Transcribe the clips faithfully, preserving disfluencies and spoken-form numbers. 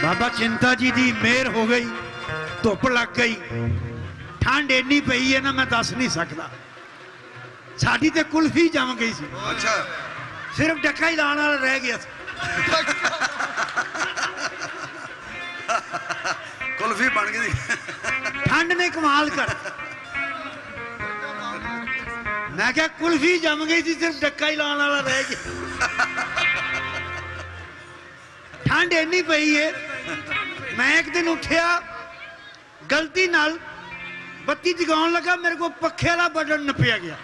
बाबा चिंता जी की मेहर हो गई, धुप लग गई, ठंड इन्नी पई है ना मैं दस नहीं सकता। साड़ी तो कुल्फी जम गई सी, सिर्फ डक्का ही लाने वाला रह गया। कुल्फी बन गई, ठंड ने कमाल कर। मैं क्या कुल्फी जम गई थी, सिर्फ डक्का ही लाने वाला रह गया। ठंड इन्नी पई है। मैं एक दिन उठिया, गलती नाल बत्ती जगाउन लगा, मेरे को पखे वाला बटन नप्पिया गया।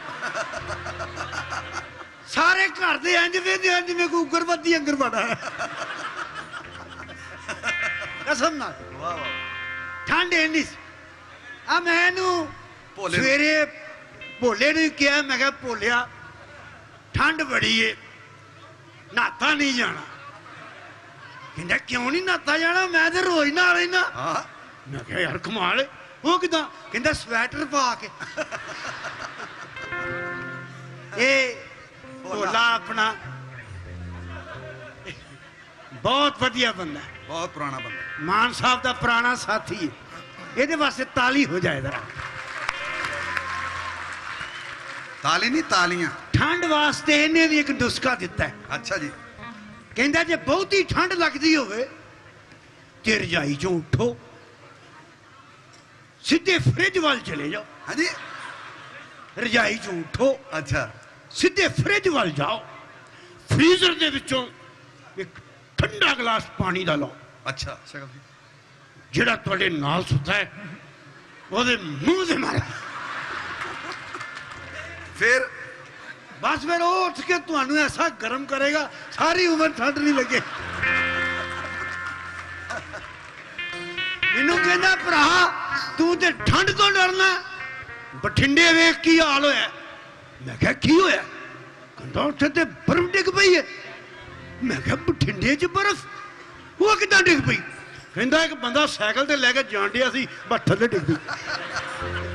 सारे घर दे इंज वेंदे हन जिवें कोई उगरबत्ती अंदर बड़ा है। कसम नाल ठंड इन्नी सी। आ मैनू सवेरे भोले नूं कहा, मैं कहा भोलिया ठंड बड़ी है, नहाता नहीं जाना। कहता क्यों नहीं नहाता जाना, मैं तो रोज नहा रहा। मैं कहा यार कमाल है, वो किदा? कहता स्वेटर पा के। ये भोला अपना बहुत वधिया बंदा, बहुत पुराना बंदा, मान साहब का पुराना साथी है। ये वास्ते ताली हो जाए जरा। ताली नहीं, तालियां। ठंड वास्ते इन्हें भी एक नुस्खा दिता है। अच्छा जी। कहता जे बहुती ठंड लगती हो ते रजाई चो उठो, सीधे फ्रिज वाल चले जाओ। हाँ जी, रजाई चो उठो। अच्छा, सीधे फ्रिज वाल जाओ, फ्रीजर दे विचों एक ठंडा गिलास पानी का लो। अच्छा, जिहड़ा तुहाडे नाल सुता है ओहदे मूंह से मारो। फिर बस फिर वो उठ के तुहानू ऐसा गर्म करेगा, सारी उम्र ठंड नहीं लगे। मैनू कहना भरा तू तो ठंड तो डरना, बठिंडे वेख की हाल होया। मैं क्या की होया? कहता उत्थे ते बर्फ डिग पई है। मैं क्या बठिंडे च बर्फ? वो किदां डिग पई? कहता एक बंदा साइकिल ते लैके जान दिया सी, बस थल्ले डिग पई।